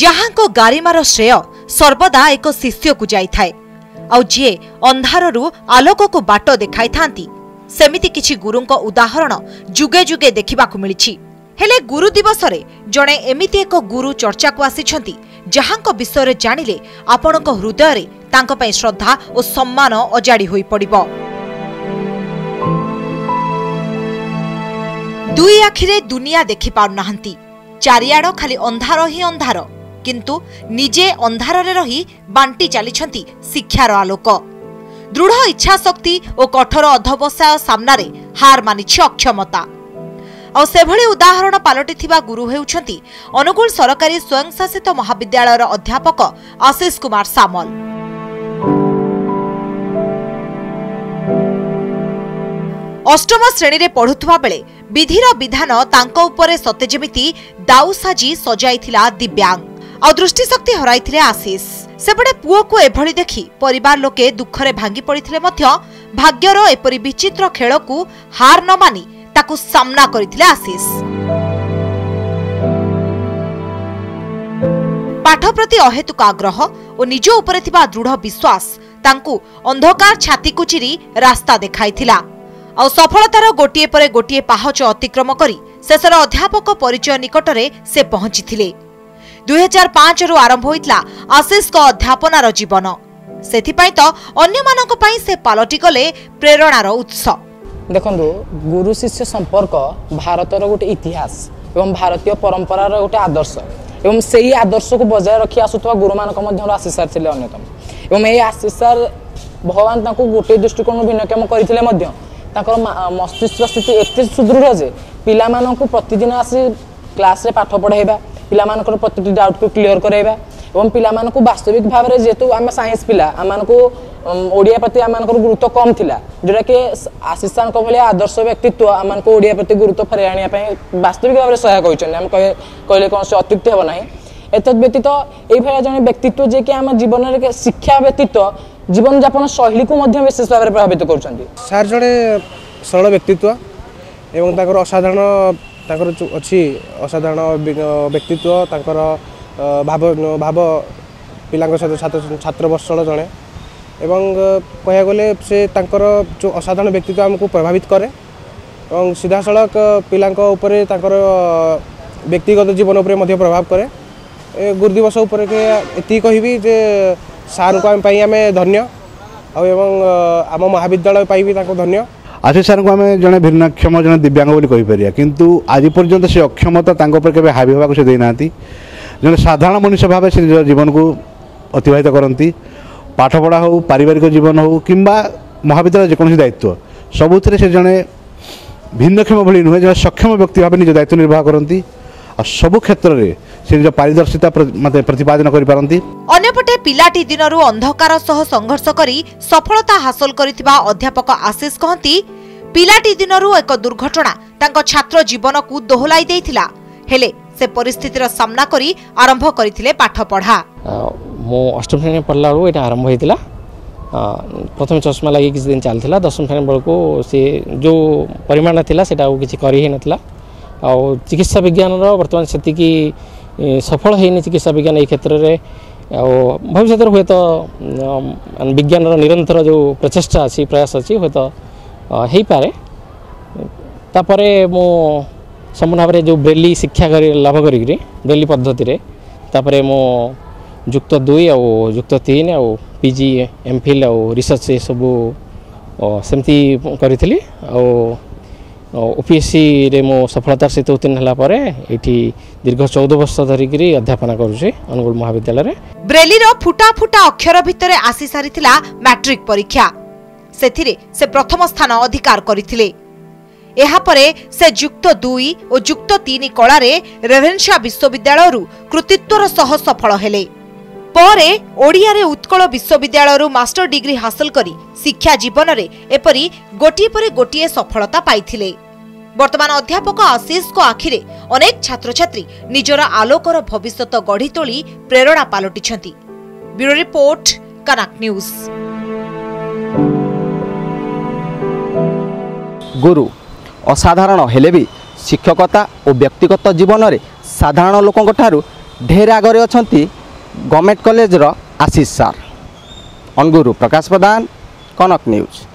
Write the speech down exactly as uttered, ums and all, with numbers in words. जहां गारिमार श्रेय सर्वदा एक शिष्य को जाए आउ जी अंधारू आलोक को बाट देखाई था सेमिति किछि गुरुंको उदाहरण जुगे जुगे देखा मिली। हेले गुरु दिवस रे जणे एमिति एक गुरु चर्चा को आसीछंती जहांको विषय रे जानिले आपणको हृदय रे तांको पई श्रद्धा और सम्मान अजाड़ी होई पड़िबो। दुई आखिरे दुनिया देखि पाउ नाहंती, चारियाडो खाली अंधार ही अंधार, किंतु निजे अंधार रे रही बांटी चलीछंती शिक्षार आलोक। दृढ़ इच्छा शक्ति और कठोर अध्यवसाय सामने हार मानिछि अक्षमता। और सेभली उदाहरण पालटी गुरु हेउछंती अनुगुल सरकारी स्वयंशासित महाविद्यालय अध्यापक आशीष कुमार सामल। अष्टम श्रेणी में पढ़ुवा बेले विधिर विधान तांको उपरे सते जेमिति दाऊ साजी सजाइथिला दिव्यांग और दृष्टिशक्ति हराइथिले आशीष। सेपटे पुओ को एभली देखि परिवार लोके दुखरे भांगी पड़िथिले मध्य भाग्यर एपरि विचित्र खेल को हार न मानी ताकु सामना करिथिले आशीष। पाठ प्रति अहेतुक आग्रह और निज उपरे थिबा दृढ़ विश्वास तांकु अंधकार छाती को चिरी रास्ता देखाइथिला। आ सफलतार गोटिए परे गोटिए पाहच अतिक्रम करी शेषर अध्यापक परिचय निकटरे से पहुंचीथिले। दो हज़ार पाँच रु आरंभ होइतला आशीष को अध्यापनार जीवन, सेथिपाई तो अन्य मानक पई से पालटी गले प्रेरणार उत्स। देखो गुरु शिष्य संपर्क भारतर गोटे इतिहास एवं भारतीय परंपरार गोटे आदर्श एवं से ही आदर्श को बजाय रखी आसुवा गुरु मानक आशीष सार थे अन्यतम। एवं ये आशीष सार भगवान गोटे दृष्टिकोण भिन्नक्षम करते मस्तिष्क स्थिति एत सुदृढ़ जे पिला प्रतिदिन आसी क्लास पाठ पढ़ाइबा, पिला प्रति डाउट को क्लीयर कराइबा एवं पिला वास्तविक भाव में जेतु आम साइंस पिला आम ओडिया प्रति आम गुरुत्व कम थिला जोटा कि आशीष सार भाया आदर्श व्यक्तित्व आम ओडिया प्रति गुरुत्व फेर आने वास्तविक भाव में सहायक होती कहले कौन से अत्युक्ति हे ना। एतद व्यतीत ये जन व्यक्तित्व जे कि आम जीवन में शिक्षा व्यतीत जीवन यापन शैली को विशेष भाव में प्रभावित कर सार जड़े सरल व्यक्तित्व एवं असाधारण अच्छी असाधारण व्यक्तित्व भाव भाव पिला छात्र बत्सल जड़े एवं कह गले से जो असाधारण व्यक्तित्व आमको प्रभावित करे और सीधा सड़क पिला व्यक्तिगत जीवन पर प्रभाव करे। गुरु दिवस उपर के कहबी जे सार को धन्य एवं आम महाविद्यालय भी धन्य। आशीष सार को आम जन भिन्नक्षम जन दिव्यांग बोली कही परिया, किंतु आज पर्यंत से अक्षमता के हावी होगा से देना जन साधारण मनुष्य भाव से निज जीवन को अतिवाहित करती। पाठपढ़ा हो, पारिवारिक जीवन हो कि महाविद्यालय जेकोसी दायित्व सबुत से जड़े भिन्नक्षम भली नुहे जन सक्षम व्यक्ति भाव निज दायित्व निर्वाह करती और सबू क्षेत्र में से निज पारदर्शिता प्रतिपादन करपारती। अन्यपटे पिलाटी दिन अंधकार सह संघर्ष करी सफलता हासिल करिथिबा अध्यापक आशीष कहती पिलाटी दिन एक दुर्घटना तांको छात्र जीवन को दोहलाई देइथिला, हेले से परिस्थितिर सामना करी आरंभ करिथिले पाठ पढ़ा। मो अष्टम श्रेणी पढ़ला रो एटा आरंभ होइतिला, प्रथम चश्मा लागि किछ दिन चलथिला, दशम श्रेणी बल को से जो परिमाण थिला सेटा ओ किछ करि हे नथिला और चिकित्सा विज्ञान रो वर्तमान स्थिति की सफल हेनी चिकित्सा विज्ञान ए क्षेत्र रे और भविष्य रे होय तो विज्ञान रो निरंतर जो प्रचेष्टा अछि प्रयास अछि होय तो हेई पारे। तापरे मो सम्पूर्ण भाव जो ब्रेली शिक्षा लाभ करी ब्रेली पद्धति तापर मो जुक्त दुई आउ जुक्त तीन आउ पीजी एम फिल आउ रिसर्च ये सबू सेमती करी ओपीएससी रे मो सफलता सहित उत्तीर्ण होगापर ये दीर्घ चौदह वर्ष धरिक अध्यापना करुचे अनुगुल महाविद्यालय। ब्रेली रो फुटा फुटा अक्षर भितर आसी सारी मैट्रिक परीक्षा सेथिरे से प्रथम स्थान अधिकार करथिले। एहा परे से जुक्त दुई और जुक्त तीन कलारे रेभेन्सा विश्वविद्यालय कृतित्वर सह सफल हेले। परे ओडिया रे उत्कल विश्वविद्यालय मास्टर डिग्री हासिल करी शिक्षा जीवन रे एपरी गोटी परे गोटिए सफलता पाइथिले। वर्तमान अध्यापक आशीष को आखिरे अनेक छात्र छात्री निजरा आलोकर भविष्यत गढ़ी तोली प्रेरणा पालटिछंती। Bureau report, Kanak news. गुरु असाधारण हेले भी शिक्षकता और व्यक्तिगत जीवन में साधारण लोकों ठारू ढेर आगे अच्छा गवर्नमेंट कॉलेज रो आशीष सार। अंगुरु प्रकाश प्रधान, कनक न्यूज।